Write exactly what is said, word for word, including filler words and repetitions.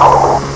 Oh.